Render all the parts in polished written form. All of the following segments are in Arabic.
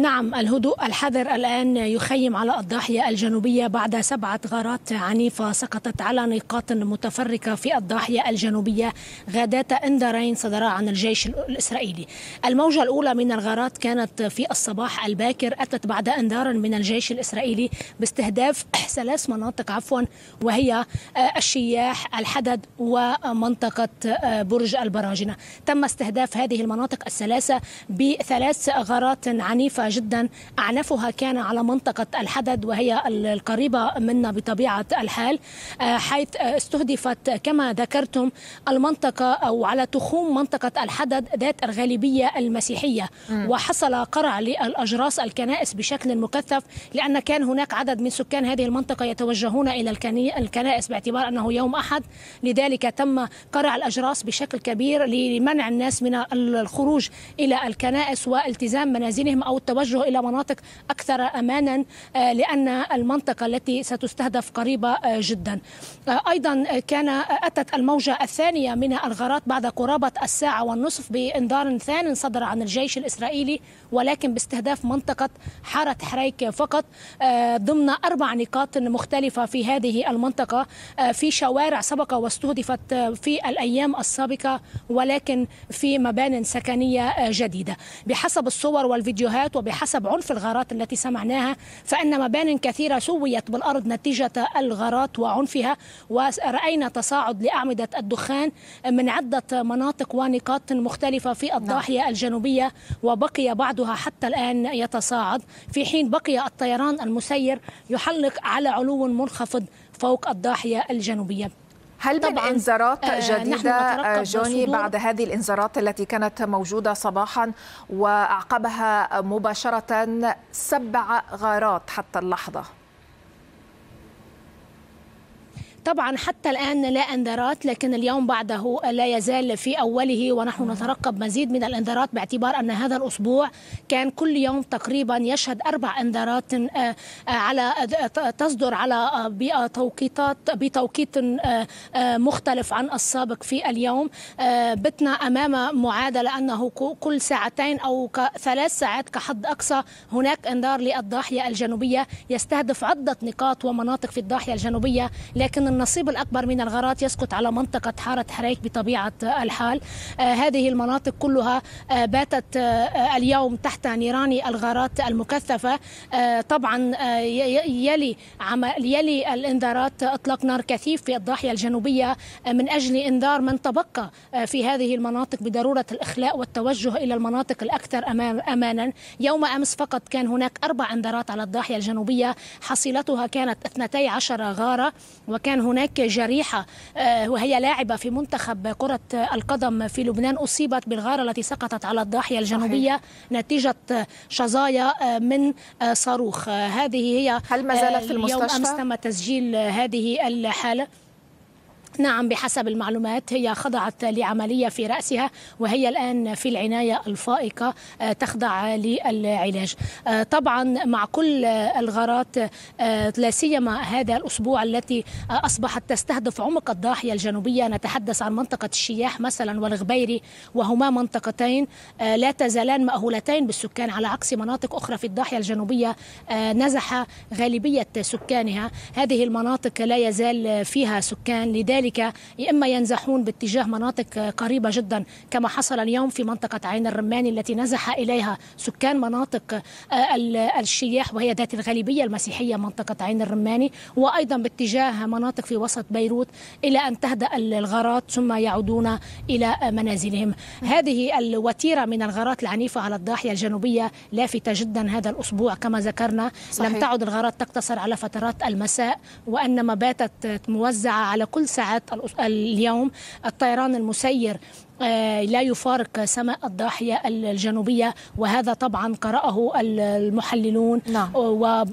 نعم، الهدوء الحذر الآن يخيم على الضاحية الجنوبية بعد 7 غارات عنيفة سقطت على نقاط متفرقة في الضاحية الجنوبية غداة إنذارين صدرا عن الجيش الإسرائيلي. الموجة الأولى من الغارات كانت في الصباح الباكر، أتت بعد إنذار من الجيش الإسرائيلي باستهداف 3 مناطق وهي الشياح، الحدد، ومنطقة برج البراجنة. تم استهداف هذه المناطق ال3 ب3 غارات عنيفة جدا، أعنفها كان على منطقة الحدد وهي القريبة منا بطبيعة الحال، حيث استهدفت كما ذكرتم المنطقة أو على تخوم منطقة الحدد ذات الغالبية المسيحية، وحصل قرع للأجراس الكنائس بشكل مكثف، لأن كان هناك عدد من سكان هذه المنطقة يتوجهون إلى الكنائس باعتبار أنه يوم أحد، لذلك تم قرع الأجراس بشكل كبير لمنع الناس من الخروج إلى الكنائس والتزام منازلهم أو التوجه إلى مناطق أكثر أمانا، لأن المنطقة التي ستستهدف قريبة جدا. أيضا أتت الموجة الثانية من الغارات بعد قرابة 1:30 بإنذار ثان صدر عن الجيش الإسرائيلي، ولكن باستهداف منطقة حارة حريك فقط ضمن 4 نقاط مختلفة في هذه المنطقة، في شوارع سبق واستهدفت في الأيام السابقة ولكن في مبان سكنية جديدة. بحسب الصور والفيديوهات وبحسب عنف الغارات التي سمعناها، فإن مبان كثيرة سويت بالأرض نتيجة الغارات وعنفها، ورأينا تصاعد لأعمدة الدخان من عدة مناطق ونقاط مختلفة في الضاحية الجنوبية، وبقي بعضها حتى الآن يتصاعد، في حين بقي الطيران المسير يحلق على علو منخفض فوق الضاحية الجنوبية. هل من إنذارات جديدة جوني بعد هذه الإنذارات التي كانت موجودة صباحا وأعقبها مباشرة 7 غارات حتى اللحظة؟ طبعا حتى الآن لا إنذارات، لكن اليوم بعده لا يزال في أوله، ونحن نترقب مزيد من الإنذارات باعتبار أن هذا الأسبوع كان كل يوم تقريبا يشهد 4 إنذارات على تصدر على بتوقيت مختلف عن السابق. في اليوم بتنا أمام معادلة أنه كل 2 أو 3 ساعات كحد أقصى هناك إنذار للضاحية الجنوبية يستهدف عدة نقاط ومناطق في الضاحية الجنوبية، لكن النصيب الأكبر من الغارات يسقط على منطقة حارة حريك بطبيعة الحال. هذه المناطق كلها باتت اليوم تحت نيران الغارات المكثفة. طبعا يلي الإنذارات إطلاق نار كثيف في الضاحية الجنوبية من أجل إنذار من تبقى في هذه المناطق بضرورة الإخلاء والتوجه إلى المناطق الأكثر أمانا. يوم أمس فقط كان هناك 4 إنذارات على الضاحية الجنوبية، حصيلتها كانت 12 غارة، وكان هناك جريحة وهي لاعبة في منتخب كرة القدم في لبنان أصيبت بالغارة التي سقطت على الضاحية الجنوبية نتيجة شظايا من صاروخ. هذه هي. هل ما زالت في المستشفى؟ اليوم أمس تم تسجيل هذه الحالة. نعم، بحسب المعلومات هي خضعت لعملية في رأسها وهي الآن في العناية الفائقة تخضع للعلاج. طبعا مع كل الغارات لا سيما هذا الأسبوع التي أصبحت تستهدف عمق الضاحية الجنوبية، نتحدث عن منطقة الشياح مثلا والغبيري، وهما منطقتين لا تزالان مأهولتين بالسكان على عكس مناطق أخرى في الضاحية الجنوبية نزح غالبية سكانها. هذه المناطق لا يزال فيها سكان، لذلك إما ينزحون باتجاه مناطق قريبة جدا كما حصل اليوم في منطقة عين الرماني التي نزح إليها سكان مناطق الشياح وهي ذات الغالبية المسيحية منطقة عين الرماني، وأيضا باتجاه مناطق في وسط بيروت إلى أن تهدأ الغارات ثم يعودون إلى منازلهم. هذه الوتيرة من الغارات العنيفة على الضاحية الجنوبية لافتة جدا هذا الأسبوع كما ذكرنا. صحيح. لم تعد الغارات تقتصر على فترات المساء وإنما باتت موزعة على كل ساعة اليوم. الطيران المسير لا يفارق سماء الضاحية الجنوبية، وهذا طبعا قرأه المحللون. نعم.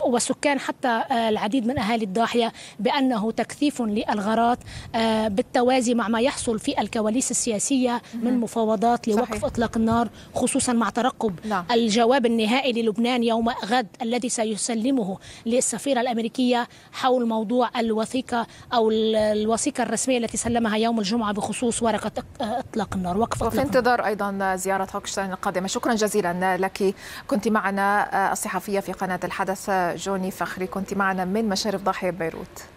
وسكان حتى العديد من أهالي الضاحية بأنه تكثيف للغارات بالتوازي مع ما يحصل في الكواليس السياسية من مفاوضات لوقف. صحيح. إطلاق النار، خصوصا مع ترقب. نعم. الجواب النهائي للبنان يوم غد الذي سيسلمه للسفيرة الأمريكية حول موضوع الوثيقة أو الوثيقة الرسمية التي سلمها يوم الجمعة بخصوص ورقة إطلاق النار وقف اطلاق النار. وفي انتظار ايضا زياره هوكشتاين القادمه. شكرا جزيلا لك، كنت معنا الصحفيه في قناه الحدث جوني فخري، كنت معنا من مشارف ضاحيه بيروت.